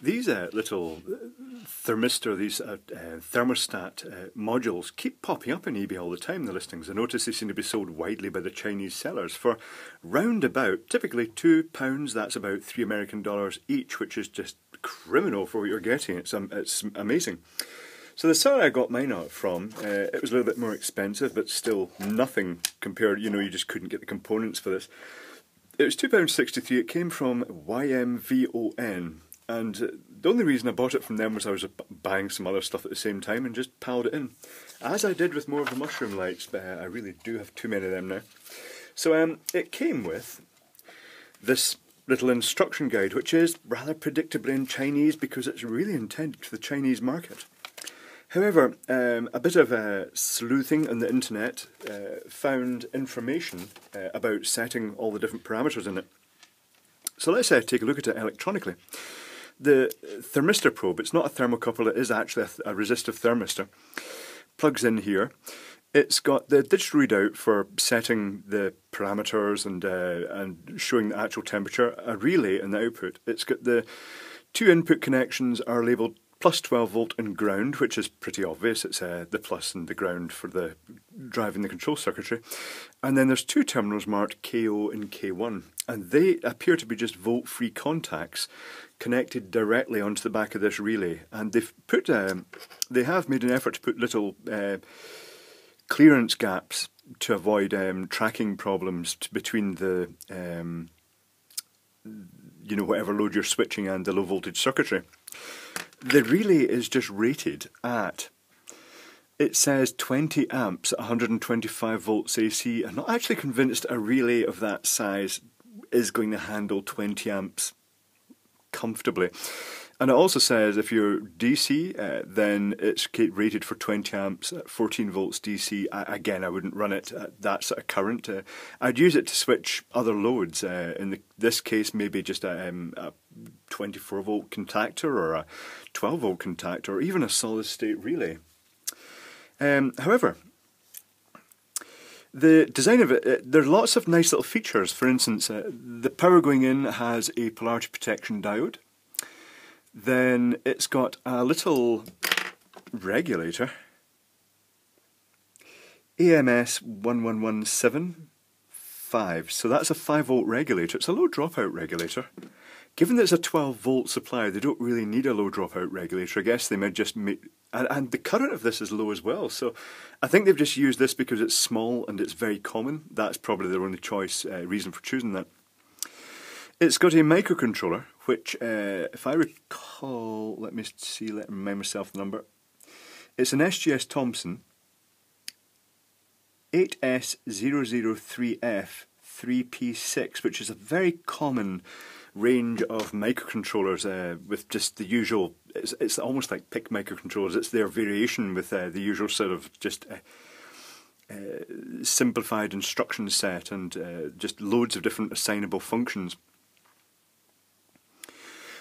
These little thermistor, these thermostat modules keep popping up in eBay all the time, the listings. I notice they seem to be sold widely by the Chinese sellers for round about, typically £2, that's about $3 American each, which is just criminal for what you're getting. It's amazing. So the seller I got mine out from, it was a little bit more expensive, but still nothing compared, you know, you just couldn't get the components for this. It was £2.63, it came from YMVON, and the only reason I bought it from them was I was buying some other stuff at the same time and just piled it in. As I did with more of the mushroom lights, but I really do have too many of them now. So it came with this little instruction guide, which is rather predictably in Chinese because it's really intended for the Chinese market. However, a bit of sleuthing on the internet found information about setting all the different parameters in it. So let's take a look at it electronically. The thermistor probe, it's not a thermocouple, it is actually a resistive thermistor, plugs in here. It's got the digital readout for setting the parameters and showing the actual temperature, a relay in the output. It's got the two input connections are labelled plus 12 volt and ground, which is pretty obvious. It's the plus and the ground for the driving the control circuitry. And then there's two terminals marked K0 and K1, and they appear to be just volt-free contacts connected directly onto the back of this relay. And they've put, they have made an effort to put little clearance gaps to avoid tracking problems between the, you know, whatever load you're switching and the low voltage circuitry. The relay is just rated at, it says 20 amps at 125 volts AC. I'm not actually convinced a relay of that size is going to handle 20 amps comfortably. And it also says if you're DC, then it's rated for 20 amps at 14 volts DC. Again, I wouldn't run it at that sort of current. I'd use it to switch other loads. In this case, maybe just a 24 volt contactor or a 12 volt contactor or even a solid state relay. However, the design of it, there are lots of nice little features. For instance, the power going in has a polarity protection diode. Then it's got a little regulator, AMS11175, so that's a 5 volt regulator. It's a low dropout regulator. Given that it's a 12 volt supply, they don't really need a low dropout regulator. I guess they might just make, and the current of this is low as well, so I think they've just used this because it's small and it's very common. That's probably their only choice, reason for choosing that. It's got a microcontroller, which, if I recall, let me see, let me remind myself the number. It's an SGS Thompson 8S003F 3P6, which is a very common range of microcontrollers with just the usual, it's almost like PIC microcontrollers, it's their variation with the usual sort of just simplified instruction set and just loads of different assignable functions.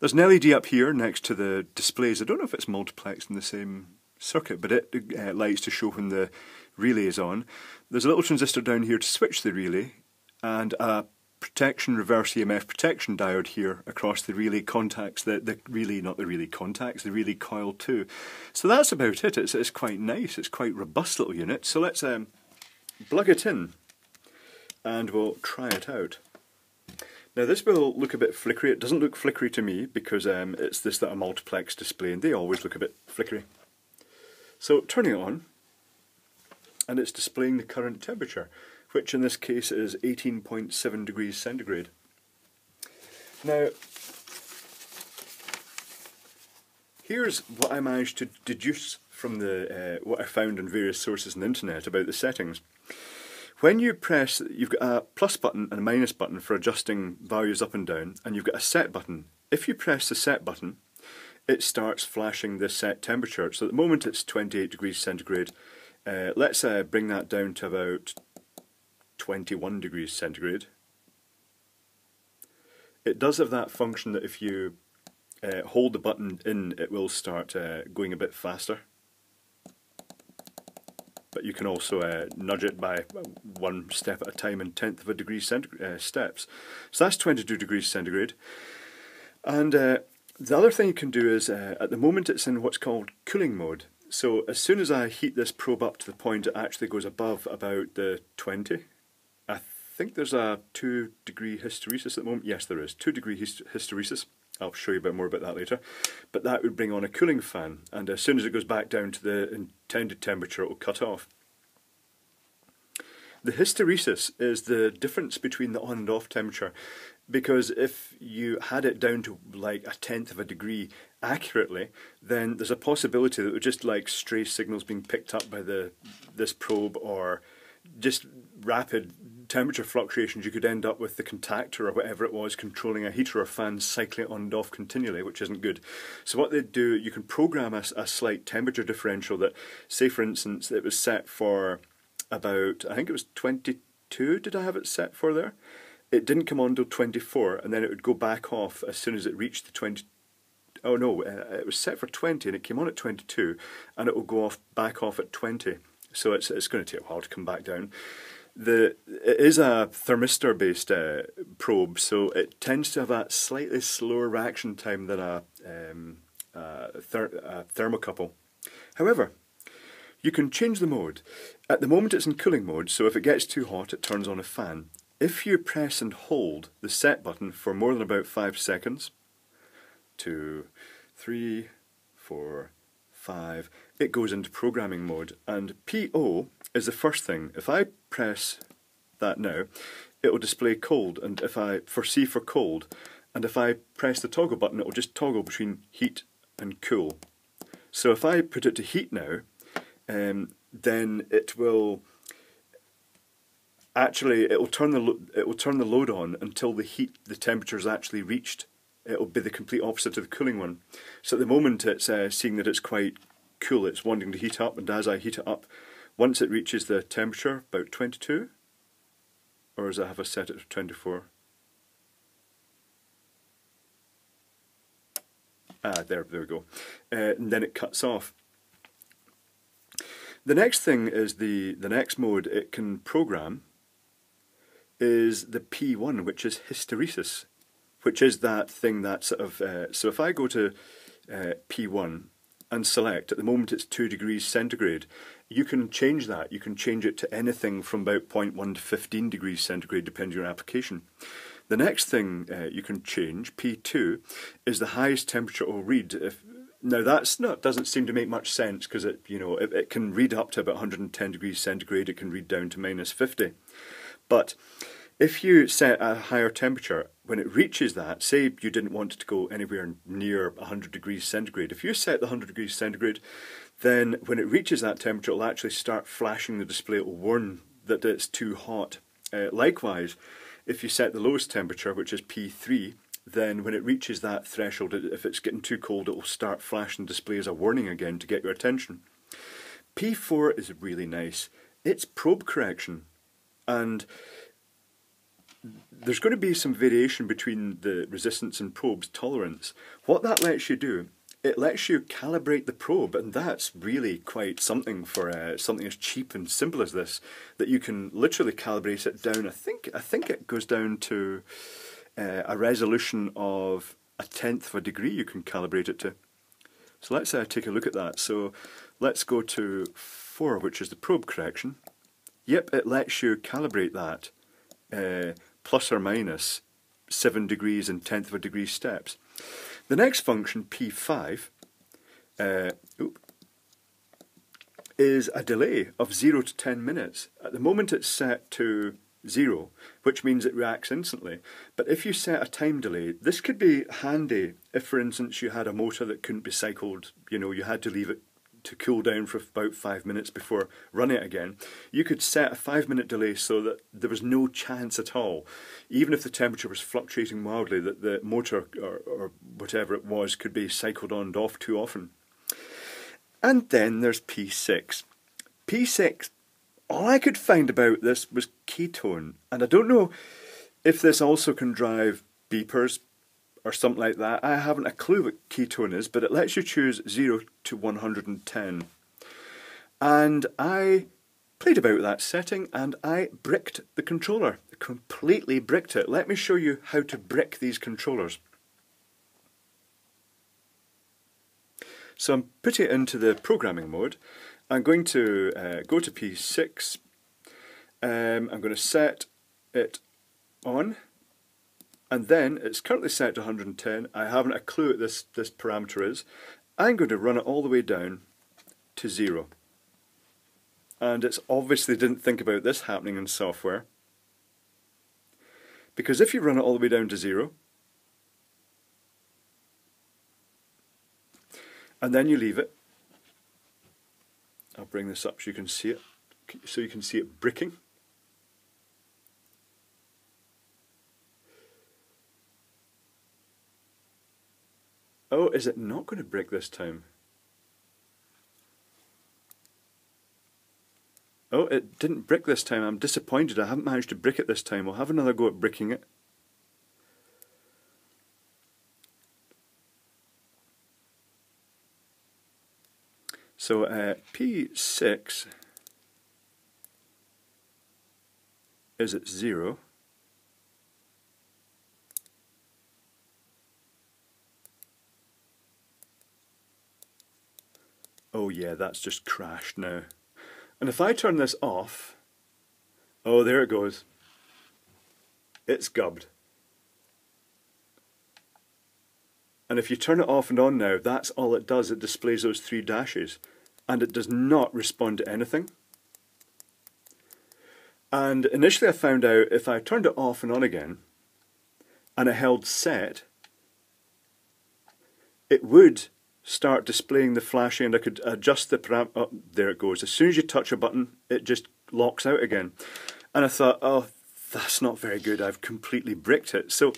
There's an LED up here next to the displays. I don't know if it's multiplexed in the same circuit, but it lights to show when the relay is on. There's a little transistor down here to switch the relay, and a protection, reverse EMF protection diode here across the relay contacts, the relay coil 2. So that's about it. It's quite nice, it's quite robust little unit. So let's plug it in and we'll try it out. Now this will look a bit flickery. It doesn't look flickery to me because it's this that a multiplex display and they always look a bit flickery. So turning it on, and it's displaying the current temperature, which in this case is 18.7 degrees centigrade. Now, here's what I managed to deduce from the what I found in various sources on the internet about the settings. When you press, you've got a plus button and a minus button for adjusting values up and down, and you've got a set button. If you press the set button, it starts flashing the set temperature. So at the moment it's 28 degrees centigrade. Let's bring that down to about 21 degrees centigrade. It does have that function that if you hold the button in, it will start going a bit faster. But you can also nudge it by one step at a time in 1/10 of a degree steps. So that's 22 degrees centigrade. And The other thing you can do is, at the moment it's in what's called cooling mode. So as soon as I heat this probe up to the point it actually goes above about the 20, I think there's a 2-degree hysteresis at the moment. Yes, there is 2-degree hysteresis. I'll show you a bit more about that later. But that would bring on a cooling fan, and as soon as it goes back down to the intended temperature, it will cut off. The hysteresis is the difference between the on and off temperature, because if you had it down to like 1/10 of a degree accurately, then there's a possibility that it would just like stray signals being picked up by this probe, or just rapid temperature fluctuations. You could end up with the contactor or whatever it was controlling a heater or fan cycling on and off continually, which isn't good. So what they do, you can program a slight temperature differential that, say for instance, it was set for about, I think it was 22, did I have it set for there? It didn't come on until 24, and then it would go back off as soon as it reached the 20. Oh no, it was set for 20 and it came on at 22, and it will go off back off at 20. So it's going to take a while to come back down. It is a thermistor-based probe, so it tends to have a slightly slower reaction time than a thermocouple. However, you can change the mode. At the moment it's in cooling mode, so if it gets too hot it turns on a fan. If you press and hold the set button for more than about 5 seconds, 2, 3, 4, 5, it goes into programming mode, and PO is the first thing. If I press that now, it will display cold, and if I C for cold, and if I press the toggle button, it will just toggle between heat and cool. So if I put it to heat now, then it will actually it will turn the load on until the temperature is actually reached. It will be the complete opposite of the cooling one. So at the moment it's seeing that it's quite cool, it's wanting to heat up, and as I heat it up, once it reaches the temperature, about 22, or does I have a set at 24? Ah, there we go. And then it cuts off. The next thing is the next mode it can program is the P1, which is hysteresis, which is that thing that sort of, so if I go to P1 and select, at the moment it's 2 degrees centigrade, you can change that. You can change it to anything from about 0.1 to 15 degrees centigrade, depending on your application. The next thing you can change, P2, is the highest temperature it will read. Now that's not, doesn't seem to make much sense, because it, you know, it can read up to about 110 degrees centigrade, it can read down to -50. But if you set a higher temperature, when it reaches that, say you didn't want it to go anywhere near 100 degrees centigrade, if you set the 100 degrees centigrade, then when it reaches that temperature, it'll actually start flashing the display, it'll warn that it's too hot. Likewise, if you set the lowest temperature, which is P3, then when it reaches that threshold, if it's getting too cold, it will start flashing the display as a warning again to get your attention. P4 is really nice. It's probe correction, and there's going to be some variation between the resistance and probe's tolerance. What that lets you do, it lets you calibrate the probe, and that's really quite something for something as cheap and simple as this, that you can literally calibrate it down. I think it goes down to a resolution of 1/10 of a degree you can calibrate it to. So let's take a look at that. So let's go to 4, which is the probe correction. Yep, it lets you calibrate that plus or minus 7 degrees and 1/10 of a degree steps. The next function, P5, is a delay of 0 to 10 minutes. At the moment it's set to 0, which means it reacts instantly. But if you set a time delay, this could be handy if, for instance, you had a motor that couldn't be cycled, you know, you had to leave it to cool down for about 5 minutes before running it again. You could set a 5-minute delay so that there was no chance at all, even if the temperature was fluctuating wildly, that the motor or whatever it was could be cycled on and off too often. And then there's P6. P6, all I could find about this was ketone, and I don't know if this also can drive beepers or something like that. I haven't a clue what ketone is, but it lets you choose 0 to 110. And I played about with that setting, and I bricked the controller. I completely bricked it. Let me show you how to brick these controllers. So I'm putting it into the programming mode. I'm going to go to P6. I'm going to set it on, and then it's currently set to 110. I haven't a clue what this parameter is. I'm going to run it all the way down to 0. And it's obviously didn't think about this happening in software, because if you run it all the way down to 0 and then you leave it, I'll bring this up so you can see it, bricking. Oh, is it not going to brick this time? Oh, it didn't brick this time. I'm disappointed. I haven't managed to brick it this time. We'll have another go at bricking it. So P6 is at 0. Oh yeah, that's just crashed now. And if I turn this off, oh, there it goes. It's gubbed. And if you turn it off and on now, that's all it does. It displays those three dashes, and it does not respond to anything. And initially I found out if I turned it off and on again, and I held set, it would start displaying the flashing, and I could adjust the param. Oh, there it goes. As soon as you touch a button, it just locks out again. And I thought, oh, that's not very good. I've completely bricked it. So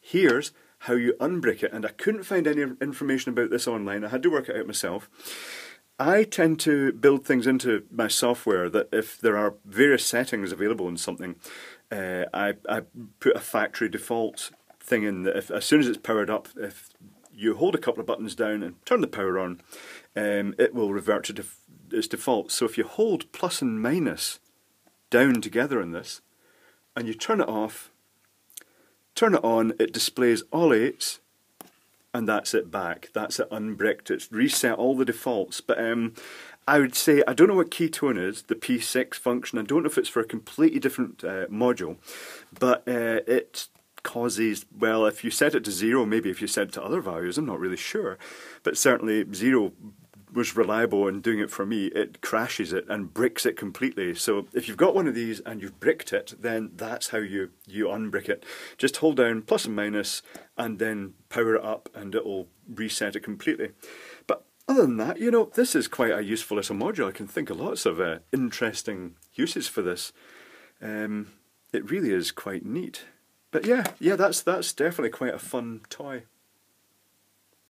here's how you unbrick it. And I couldn't find any information about this online. I had to work it out myself. I tend to build things into my software that if there are various settings available in something, I put a factory default thing in that if, as soon as it's powered up, if you hold a couple of buttons down and turn the power on, it will revert to its default. So if you hold plus and minus down together in this, and you turn it off, turn it on, it displays all 8s, and that's it back. That's it unbricked. It's reset all the defaults. But I would say, I don't know what ketone is, the P6 function. I don't know if it's for a completely different module, but it's causes, well, if you set it to 0, maybe if you set it to other values, I'm not really sure, but certainly 0 was reliable in doing it for me. It crashes it and bricks it completely. So if you've got one of these and you've bricked it, then that's how you unbrick it. Just hold down plus and minus and then power it up and it will reset it completely. But other than that, you know, this is quite a useful little module. I can think of lots of interesting uses for this. It really is quite neat. But yeah, that's definitely quite a fun toy.